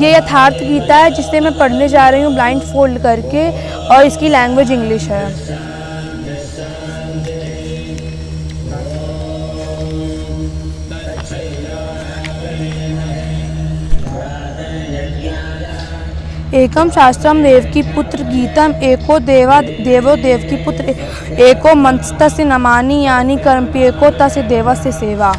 ये यथार्थ गीता है जिसे मैं पढ़ने जा रही हूँ ब्लाइंड फोल्ड करके, और इसकी लैंग्वेज इंग्लिश है। एकम शास्त्रम देवकी पुत्र गीतम एको देवा देवो देवकी पुत्र एको मंत्रस्य नमानि यानी कर्मपि एको तस्य देवस्य सेवा।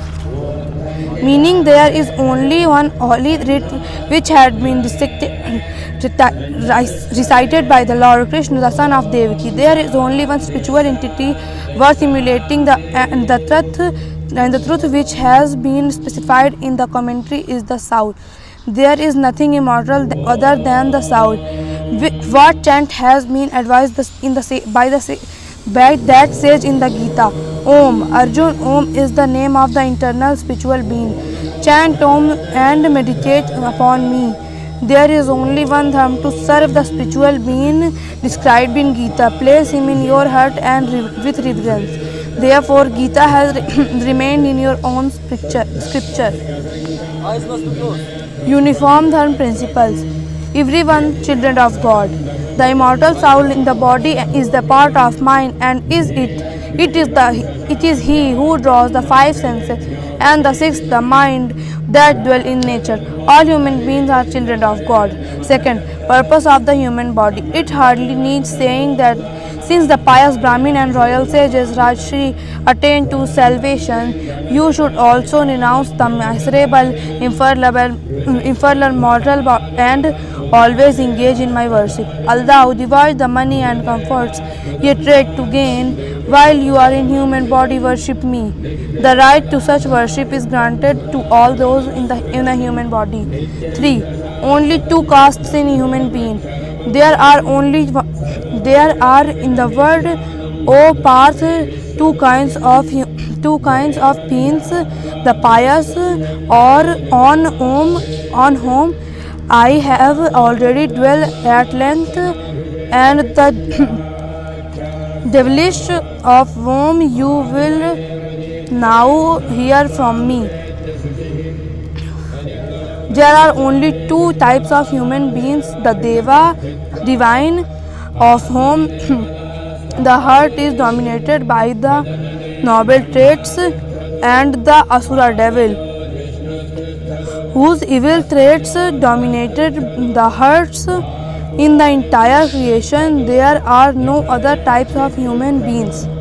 Meaning there is only one holy writ which had been recited by the Lord Krishna, the son of Devaki. There is only one spiritual entity worth emulating. The truth which has been specified in the commentary is the soul. There is nothing immortal other than the soul. What chant has been advised by that sage in the Gita? Om. Arjun, Om is the name of the internal spiritual being. Chant Om and meditate upon me. There is only one dharma to serve the spiritual being described in Gita. Place him in your heart and with reverence. Therefore, Gita has remained in your own scripture. Uniform dharma principles. Everyone, children of God. The immortal soul in the body is the part of mind and is it. It is he who draws the five senses and the sixth, the mind, that dwell in nature. All human beings are children of God. Second, purpose of the human body. It hardly needs saying that since the pious Brahmin and royal sages Rajshri attain to salvation, you should also renounce the miserable, infernal mortal and always engage in my worship. Although divide the money and comforts, ye trade to gain. While you are in human body, worship me. The right to such worship is granted to all those in a human body. 3. Only two castes in human being. There are in the world, O Parth, two kinds of beings, the pious or on whom I have already dwelt at length, and the devilish, of whom you will now hear from me. There are only two types of human beings, the Deva, divine, of whom the heart is dominated by the noble traits, and the Asura, devil, whose evil traits dominated the hearts. In the entire creation, there are no other types of human beings.